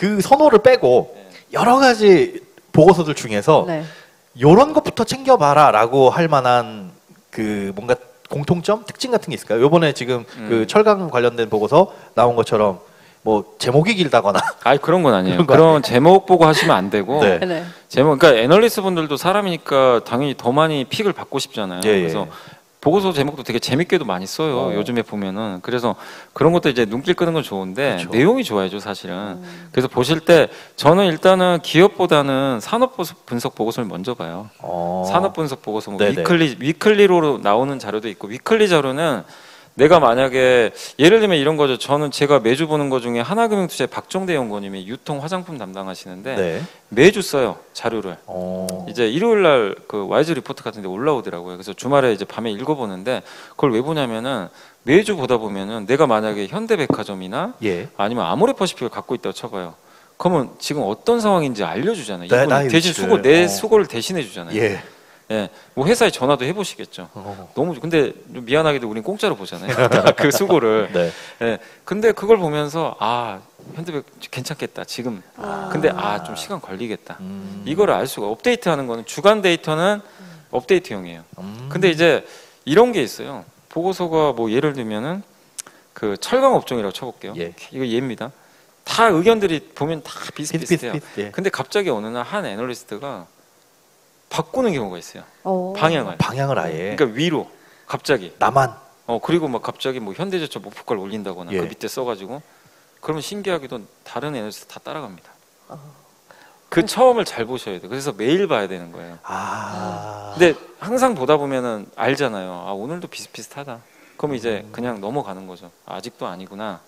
그 선호를 빼고 여러 가지 보고서들 중에서 이런 것부터 챙겨봐라라고 할 만한 그 뭔가 공통점, 특징 같은 게 있을까요? 요번에 지금 그 철강 관련된 보고서 나온 것처럼 뭐 제목이 길다거나 아니 그런 건 아니에요. 그런 제목 보고 하시면 안 되고 네. 제목 그러니까 애널리스트 분들도 사람이니까 당연히 더 많이 픽을 받고 싶잖아요. 예, 그래서 보고서 제목도 되게 재밌게도 많이 써요. 요즘에 보면은. 그래서 그런 것도 이제 눈길 끄는 건 좋은데 그렇죠. 내용이 좋아야죠, 사실은. 그래서 보실 때 저는 일단은 기업보다는 산업 분석 보고서를 먼저 봐요. 산업 분석 보고서 뭐 위클리로 나오는 자료도 있고 위클리 자료는 내가 만약에 예를 들면 이런 거죠. 저는 제가 매주 보는 것 중에 하나금융투자의 박정대 연구원님이 유통 화장품 담당하시는데 매주 써요 자료를. 이제 일요일 날 그 와이즈 리포트 같은데 올라오더라고요. 그래서 주말에 이제 밤에 읽어보는데 그걸 왜 보냐면은 매주 보다 보면은 내가 만약에 현대백화점이나 아니면 아모레퍼시픽을 갖고 있다고 쳐봐요. 그러면 지금 어떤 상황인지 알려주잖아요. 이분 대신 수고 내 수고를 대신해 주잖아요. 예, 뭐 회사에 전화도 해보시겠죠. 너무 근데 좀 미안하게도 우린 공짜로 보잖아요. 그 수고를. 예, 근데 그걸 보면서 아 현대백 괜찮겠다 지금. 근데 아 좀 시간 걸리겠다. 이거를 알 수가. 업데이트하는 거는 주간 데이터는 업데이트용이에요. 근데 이제 이런 게 있어요. 보고서가 뭐 예를 들면은 그 철강 업종이라고 쳐볼게요. 이거 예입니다. 다 의견들이 보면 다 비슷비슷해요. 근데 갑자기 어느 날 한 애널리스트가 바꾸는 경우가 있어요. 방향을 아예. 그러니까 위로 갑자기. 나만. 그리고 막 갑자기 뭐 현대제철 목표가를 올린다거나 그 밑에 써가지고 그러면 신기하게도 다른 애널리스트 다 따라갑니다. 그 처음을 잘 보셔야 돼. 그래서 매일 봐야 되는 거예요. 근데 항상 보다 보면은 알잖아요. 아 오늘도 비슷비슷하다. 그럼 이제 그냥 넘어가는 거죠. 아직도 아니구나.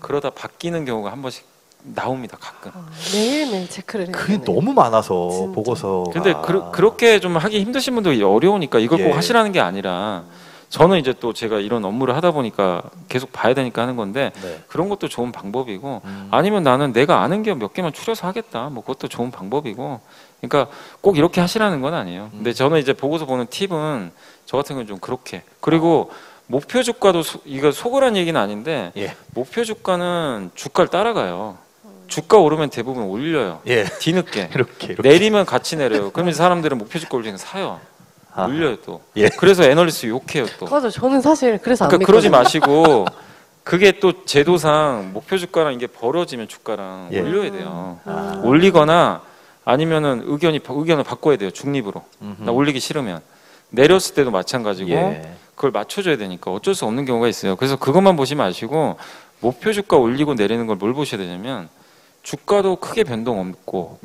그러다 바뀌는 경우가 한 번씩. 나옵니다 가끔. 매일매일 체크를 해요. 그게 너무 많아서 진짜. 보고서. 근데 그렇게 좀 하기 힘드신 분들이 어려우니까 이걸 꼭 하시라는 게 아니라 저는 이제 또 제가 이런 업무를 하다 보니까 계속 봐야 되니까 하는 건데 그런 것도 좋은 방법이고 아니면 나는 내가 아는 게 몇 개만 추려서 하겠다. 뭐 그것도 좋은 방법이고. 그러니까 꼭 이렇게 하시라는 건 아니에요. 근데 저는 이제 보고서 보는 팁은 저 같은 경우는 좀 그렇게. 그리고 목표 주가도 이거 속으란 얘기는 아닌데 목표 주가는 주가를 따라가요. 주가 오르면 대부분 올려요. 뒤늦게. 이렇게. 내리면 같이 내려요. 그러면 사람들은 목표 주가 올리는 거 사요. 올려요 또. 그래서 애널리스트 욕해요 또. 맞아. 저는 사실 그래서 안 믿거든요. 그러지 마시고 그게 또 제도상 목표 주가랑 이게 벌어지면 주가랑 올려야 돼요. 올리거나 아니면은 의견을 바꿔야 돼요. 중립으로. 나 올리기 싫으면. 내렸을 때도 마찬가지고 그걸 맞춰줘야 되니까 어쩔 수 없는 경우가 있어요. 그래서 그것만 보지 마시고 목표 주가 올리고 내리는 걸 뭘 보셔야 되냐면 주가도 크게 변동 없고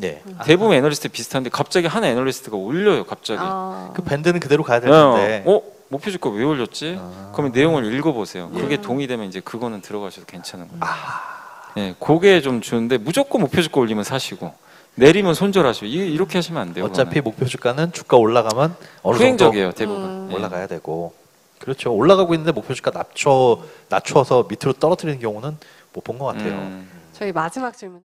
대부분 애널리스트 비슷한데 갑자기 한 애널리스트가 올려요 갑자기. 그 밴드는 그대로 가야 되는데 목표 주가 왜 올렸지? 그러면 내용을 읽어보세요. 그게 동의되면 이제 그거는 들어가셔도 괜찮은 거예요. 그게 좀 주는데 무조건 목표 주가 올리면 사시고 내리면 손절하시고 이렇게 하시면 안 돼요. 어차피 그거는. 목표 주가는 주가 올라가면 어느 정도 대부분 올라가야 되고 그렇죠. 올라가고 있는데 목표 주가 낮춰서 밑으로 떨어뜨리는 경우는 못 본 것 같아요. 저희 마지막 질문